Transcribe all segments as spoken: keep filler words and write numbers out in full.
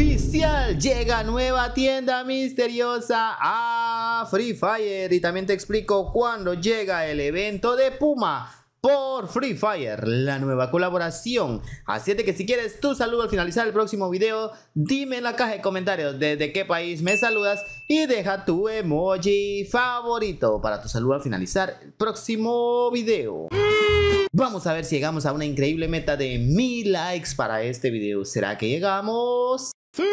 oficial, llega nueva tienda misteriosa a Free Fire. Y también te explico cuándo llega el evento de Puma por Free Fire, la nueva colaboración. Así es de que si quieres tu saludo al finalizar el próximo video, dime en la caja de comentarios desde qué país me saludas y deja tu emoji favorito para tu saludo al finalizar el próximo video. Vamos a ver si llegamos a una increíble meta de mil likes para este video. ¿Será que llegamos? ¡Sí!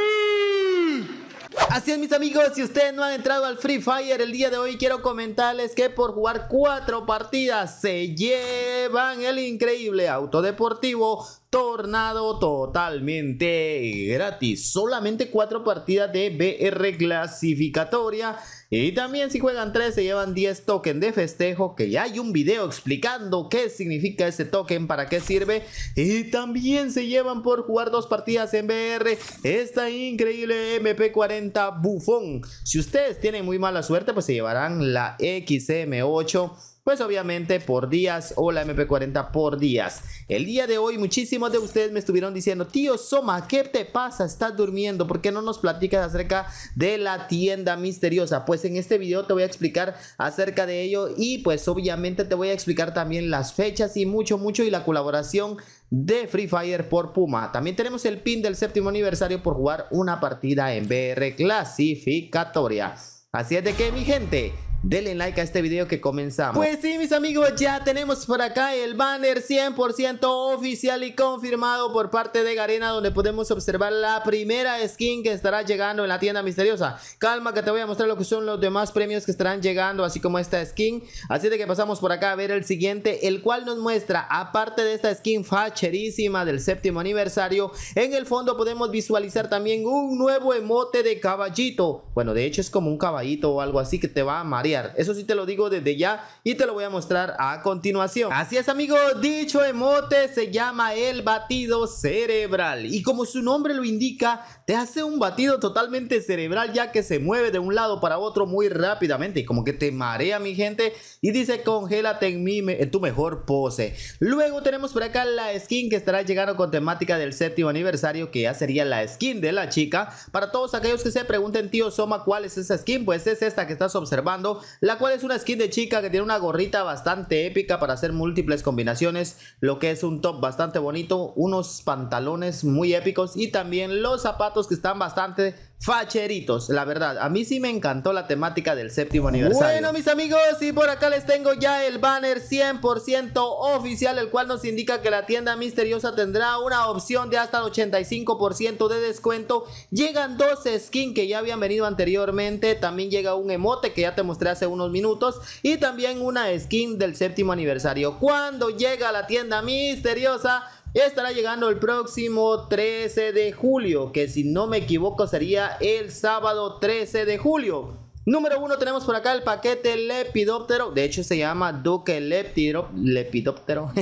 Así es, mis amigos, si ustedes no han entrado al Free Fire el día de hoy, quiero comentarles que por jugar cuatro partidas se llevan el increíble auto deportivo Tornado totalmente gratis. Solamente cuatro partidas de B R clasificatoria. Y también si juegan tres se llevan diez tokens de festejo, que ya hay un video explicando qué significa ese token, para qué sirve. Y también se llevan por jugar dos partidas en B R esta increíble M P cuarenta bufón. Si ustedes tienen muy mala suerte, pues se llevarán la X M ocho, pues obviamente por días, o la M P cuarenta por días. El día de hoy muchísimos de ustedes me estuvieron diciendo: tío Soma, ¿qué te pasa? ¿Estás durmiendo? ¿Por qué no nos platicas acerca de la tienda misteriosa? Pues en este video te voy a explicar acerca de ello, y pues obviamente te voy a explicar también las fechas y mucho mucho y la colaboración de Free Fire por Puma. También tenemos el pin del séptimo aniversario por jugar una partida en B R clasificatoria. Así es de que, mi gente, denle like a este video que comenzamos. Pues sí, mis amigos, ya tenemos por acá el banner cien por ciento oficial y confirmado por parte de Garena, donde podemos observar la primera skin que estará llegando en la tienda misteriosa. Calma, que te voy a mostrar lo que son los demás premios que estarán llegando, así como esta skin. Así de que pasamos por acá a ver el siguiente, el cual nos muestra, aparte de esta skin facherísima del séptimo aniversario, en el fondo podemos visualizar también un nuevo emote de caballito. Bueno, de hecho es como un caballito o algo así que te va a marear. Eso sí te lo digo desde ya, y te lo voy a mostrar a continuación. Así es, amigos, dicho emote se llama el batido cerebral, y como su nombre lo indica, te hace un batido totalmente cerebral, ya que se mueve de un lado para otro muy rápidamente y como que te marea, mi gente. Y dice: congélate en, mi me en tu mejor pose. Luego tenemos por acá la skin que estará llegando con temática del séptimo aniversario, que ya sería la skin de la chica. Para todos aquellos que se pregunten: tío Soma, ¿cuál es esa skin? Pues es esta que estás observando, la cual es una skin de chica que tiene una gorrita bastante épica para hacer múltiples combinaciones, lo que es un top bastante bonito, unos pantalones muy épicos y también los zapatos que están bastante facheritos. La verdad, a mí sí me encantó la temática del séptimo aniversario. Bueno, mis amigos, y por acá les tengo ya el banner cien por ciento oficial, el cual nos indica que la tienda misteriosa tendrá una opción de hasta el ochenta y cinco por ciento de descuento. Llegan dos skins que ya habían venido anteriormente, también llega un emote que ya te mostré hace unos minutos, y también una skin del séptimo aniversario. Cuando llega la tienda misteriosa, estará llegando el próximo trece de julio, que si no me equivoco sería el sábado trece de julio. Número uno, tenemos por acá el paquete lepidóptero. De hecho se llama Duque Lepidop, Lepidóptero.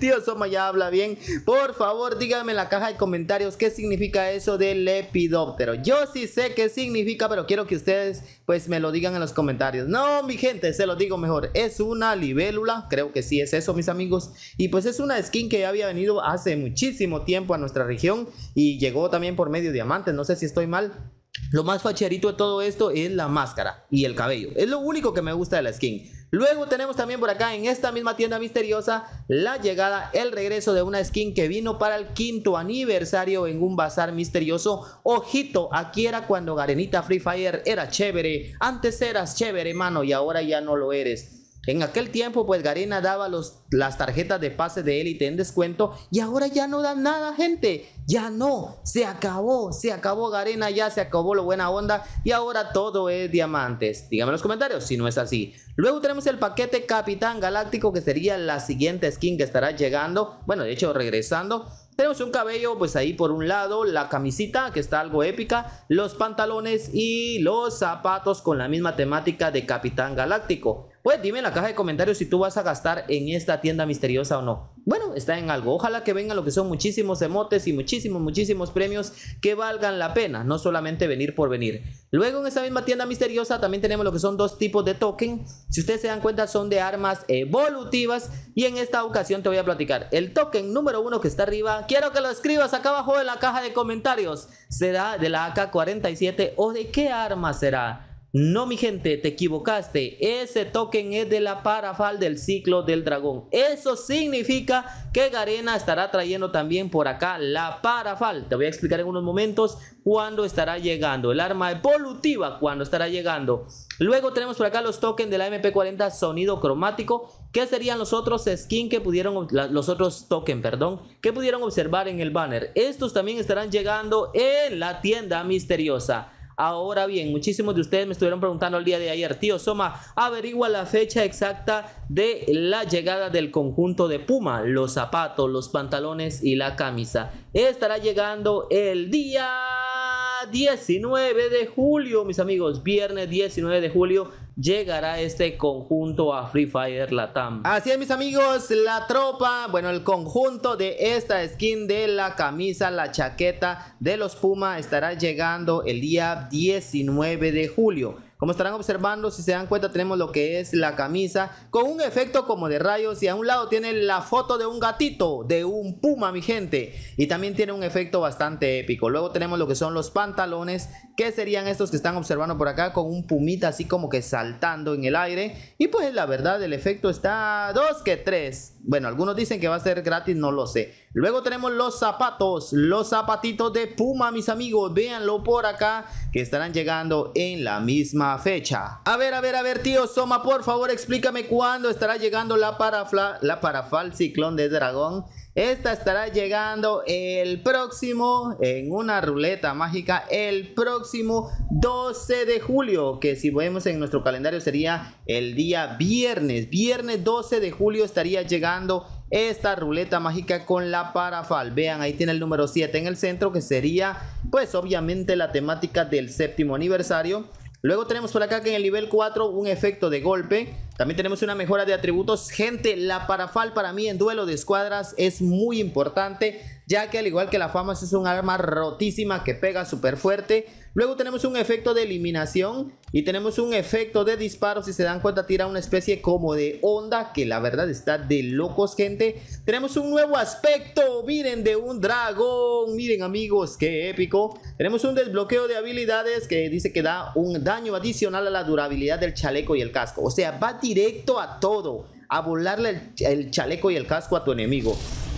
Tío Soma, ya habla bien. Por favor, díganme en la caja de comentarios qué significa eso de lepidóptero. Yo sí sé qué significa, pero quiero que ustedes pues me lo digan en los comentarios. No, mi gente, se lo digo mejor. Es una libélula, creo que sí es eso, mis amigos. Y pues es una skin que ya había venido hace muchísimo tiempo a nuestra región, y llegó también por medio diamante, no sé si estoy mal. Lo más facherito de todo esto es la máscara y el cabello, es lo único que me gusta de la skin. Luego tenemos también por acá en esta misma tienda misteriosa la llegada, el regreso de una skin que vino para el quinto aniversario en un bazar misterioso. Ojito, aquí era cuando Garenita Free Fire era chévere. Antes eras chévere, mano, y ahora ya no lo eres. En aquel tiempo pues Garena daba los, las tarjetas de pase de élite en descuento, y ahora ya no dan nada, gente. Ya no, se acabó, se acabó Garena, ya se acabó lo buena onda, y ahora todo es diamantes. Díganme en los comentarios si no es así. Luego tenemos el paquete Capitán Galáctico, que sería la siguiente skin que estará llegando, bueno, de hecho regresando. Tenemos un cabello pues ahí por un lado, la camisita que está algo épica, los pantalones y los zapatos con la misma temática de Capitán Galáctico. Pues dime en la caja de comentarios si tú vas a gastar en esta tienda misteriosa o no. bueno, está en algo. Ojalá que vengan lo que son muchísimos emotes y muchísimos, muchísimos premios que valgan la pena, no solamente venir por venir. Luego en esa misma tienda misteriosa también tenemos lo que son dos tipos de token. Si ustedes se dan cuenta, son de armas evolutivas, y en esta ocasión te voy a platicar. El token número uno que está arriba, quiero que lo escribas acá abajo en la caja de comentarios, ¿será de la A K cuarenta y siete o de qué arma será? No, mi gente, te equivocaste. Ese token es de la Parafal del ciclo del dragón. Eso significa que Garena estará trayendo también por acá la Parafal. Te voy a explicar en unos momentos cuándo estará llegando. El arma evolutiva, cuándo estará llegando. Luego tenemos por acá los tokens de la M P cuarenta sonido cromático, que serían los otros skins que pudieron, los otros tokens, perdón, que pudieron observar en el banner. Estos también estarán llegando en la tienda misteriosa. Ahora bien, muchísimos de ustedes me estuvieron preguntando el día de ayer: tío Soma, averigua la fecha exacta de la llegada del conjunto de Puma, los zapatos, los pantalones y la camisa. Estará llegando el día diecinueve de julio, mis amigos. Viernes diecinueve de julio llegará este conjunto a Free Fire Latam. Así es, mis amigos, la tropa, bueno, el conjunto de esta skin de la camisa, la chaqueta de los Puma estará llegando el día diecinueve de julio. Como estarán observando, si se dan cuenta, tenemos lo que es la camisa con un efecto como de rayos, y a un lado tiene la foto de un gatito, de un puma, mi gente. Y también tiene un efecto bastante épico. Luego tenemos lo que son los pantalones, que serían estos que están observando por acá, con un pumita así como que saltando en el aire. Y pues la verdad, el efecto está dos que tres. Bueno, algunos dicen que va a ser gratis, no lo sé. Luego tenemos los zapatos, los zapatitos de puma, mis amigos. Véanlo por acá, que estarán llegando en la misma fecha. A ver, a ver, a ver, tío Soma, por favor, explícame cuándo estará llegando la parafla, la Parafal Ciclón de Dragón. Esta estará llegando el próximo, en una ruleta mágica, el próximo doce de julio, que si vemos en nuestro calendario sería el día viernes. Viernes doce de julio estaría llegando esta ruleta mágica con la Parafal. Vean, ahí tiene el número siete en el centro, que sería pues obviamente la temática del séptimo aniversario. Luego tenemos por acá que en el nivel cuatro un efecto de golpe. También tenemos una mejora de atributos. Gente, la Parafal para mí en duelo de escuadras es muy importante, ya que al igual que la fama es un arma rotísima que pega súper fuerte. Luego tenemos un efecto de eliminación y tenemos un efecto de disparo. Si se dan cuenta, tira una especie como de onda, que la verdad está de locos, gente. Tenemos un nuevo aspecto, miren, de un dragón. Miren, amigos, qué épico. Tenemos un desbloqueo de habilidades que dice que da un daño adicional a la durabilidad del chaleco y el casco. O sea, va directo a todo, a volarle el, el chaleco y el casco a tu enemigo.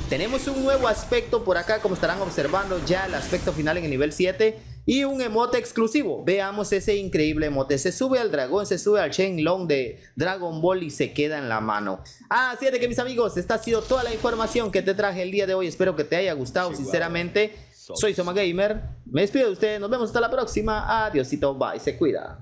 Tenemos un nuevo aspecto por acá, como estarán observando ya el aspecto final en el nivel siete. Y un emote exclusivo. Veamos ese increíble emote. Se sube al dragón, se sube al Shenlong de Dragon Ball y se queda en la mano. Así es de que, mis amigos, esta ha sido toda la información que te traje el día de hoy. Espero que te haya gustado, sinceramente. Soy Soma Gamer. Me despido de ustedes. Nos vemos hasta la próxima. Adiósito. Bye. Se cuida.